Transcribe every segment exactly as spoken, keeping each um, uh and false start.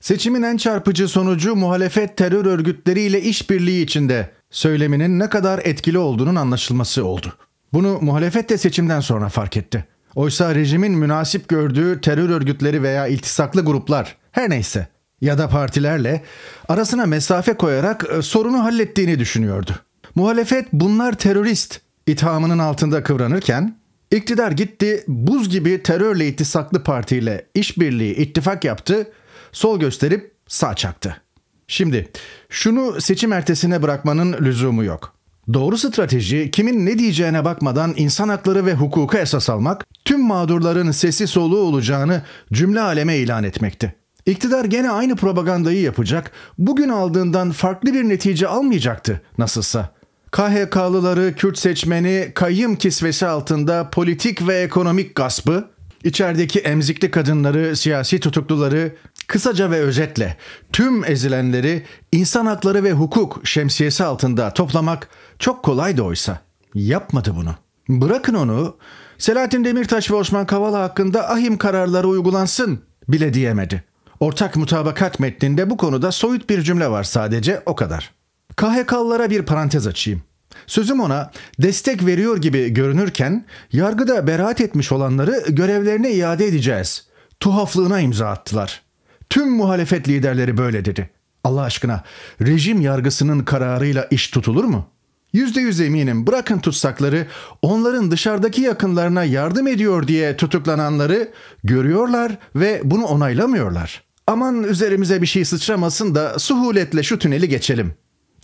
Seçimin en çarpıcı sonucu muhalefet terör örgütleriyle işbirliği içinde söyleminin ne kadar etkili olduğunun anlaşılması oldu. Bunu muhalefet de seçimden sonra fark etti. Oysa rejimin münasip gördüğü terör örgütleri veya iltisaklı gruplar, her neyse, ya da partilerle arasına mesafe koyarak sorunu hallettiğini düşünüyordu. Muhalefet bunlar terörist ithamının altında kıvranırken, iktidar gitti buz gibi terörle iltisaklı partiyle işbirliği ittifak yaptı, sol gösterip sağ çaktı. Şimdi şunu seçim ertesine bırakmanın lüzumu yok. Doğru strateji kimin ne diyeceğine bakmadan insan hakları ve hukuka esas almak, tüm mağdurların sesi soluğu olacağını cümle aleme ilan etmekti. İktidar gene aynı propagandayı yapacak, bugün aldığından farklı bir netice almayacaktı nasılsa. K H K'lıları, Kürt seçmeni, kayyım kisvesi altında politik ve ekonomik gaspı, içerideki emzikli kadınları, siyasi tutukluları, kısaca ve özetle tüm ezilenleri insan hakları ve hukuk şemsiyesi altında toplamak çok kolaydı oysa. Yapmadı bunu. Bırakın onu, Selahattin Demirtaş ve Osman Kavala hakkında ahim kararları uygulansın bile diyemedi. Ortak mutabakat metninde bu konuda soyut bir cümle var, sadece o kadar. K H K'lılara bir parantez açayım. Sözüm ona destek veriyor gibi görünürken yargıda beraat etmiş olanları görevlerine iade edeceğiz tuhaflığına imza attılar. Tüm muhalefet liderleri böyle dedi. Allah aşkına rejim yargısının kararıyla iş tutulur mu? Yüzde yüz eminim bırakın tutsakları, onların dışarıdaki yakınlarına yardım ediyor diye tutuklananları görüyorlar ve bunu onaylamıyorlar. Aman üzerimize bir şey sıçramasın da suhuletle şu tüneli geçelim.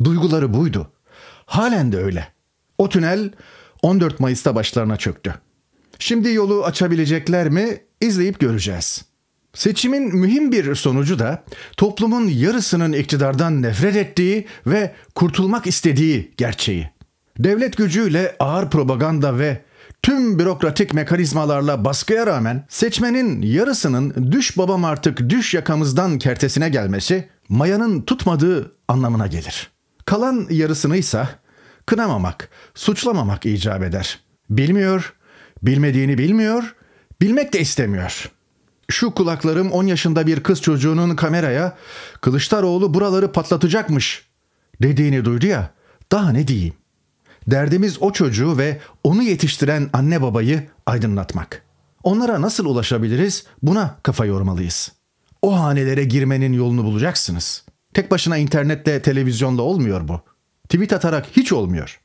Duyguları buydu. Halen de öyle. O tünel on dört Mayıs'ta başlarına çöktü. Şimdi yolu açabilecekler mi? İzleyip göreceğiz. Seçimin mühim bir sonucu da toplumun yarısının iktidardan nefret ettiği ve kurtulmak istediği gerçeği. Devlet gücüyle ağır propaganda ve tüm bürokratik mekanizmalarla baskıya rağmen seçmenin yarısının "düş babam artık düş yakamızdan" kertesine gelmesi mayanın tutmadığı anlamına gelir. Kalan yarısını ise kınamamak, suçlamamak icap eder. Bilmiyor, bilmediğini bilmiyor, bilmek de istemiyor. Şu kulaklarım on yaşında bir kız çocuğunun kameraya "Kılıçdaroğlu buraları patlatacakmış" dediğini duydu ya, daha ne diyeyim. Derdimiz o çocuğu ve onu yetiştiren anne babayı aydınlatmak. Onlara nasıl ulaşabiliriz? Buna kafa yormalıyız. O hanelere girmenin yolunu bulacaksınız. Tek başına internetle, televizyonla olmuyor bu. Tweet atarak hiç olmuyor.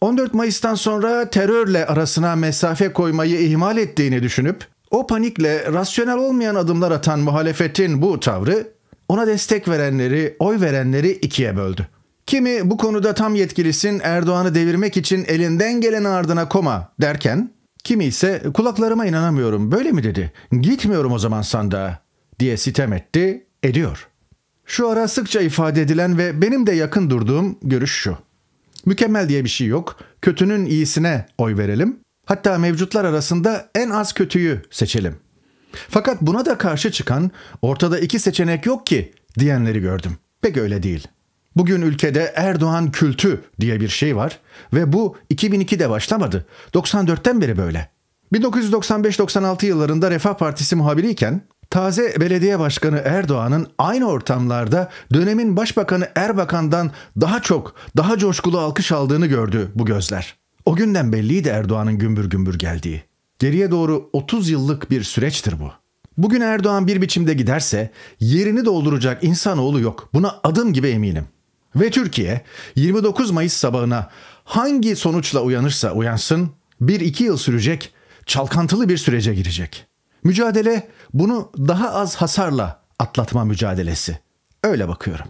on dört Mayıs'tan sonra terörle arasına mesafe koymayı ihmal ettiğini düşünüp o panikle rasyonel olmayan adımlar atan muhalefetin bu tavrı ona destek verenleri, oy verenleri ikiye böldü. Kimi bu konuda tam yetkilisin, Erdoğan'ı devirmek için elinden geleni ardına koma derken, kimi ise kulaklarıma inanamıyorum böyle mi dedi, gitmiyorum o zaman sandığa diye sitem etti, ediyor. Şu ara sıkça ifade edilen ve benim de yakın durduğum görüş şu. Mükemmel diye bir şey yok, kötünün iyisine oy verelim. Hatta mevcutlar arasında en az kötüyü seçelim. Fakat buna da karşı çıkan, ortada iki seçenek yok ki diyenleri gördüm. Pek öyle değil. Bugün ülkede Erdoğan kültü diye bir şey var ve bu iki bin iki'de başlamadı. doksan dört'ten beri böyle. bin dokuz yüz doksan beş doksan altı yıllarında Refah Partisi muhabiriyken taze belediye başkanı Erdoğan'ın aynı ortamlarda dönemin başbakanı Erbakan'dan daha çok, daha coşkulu alkış aldığını gördü bu gözler. O günden belliydi Erdoğan'ın gümbür gümbür geldiği. Geriye doğru otuz yıllık bir süreçtir bu. Bugün Erdoğan bir biçimde giderse yerini dolduracak insanoğlu yok. Buna adım gibi eminim. Ve Türkiye yirmi dokuz Mayıs sabahına hangi sonuçla uyanırsa uyansın bir iki yıl sürecek, çalkantılı bir sürece girecek. Mücadele bunu daha az hasarla atlatma mücadelesi. Öyle bakıyorum.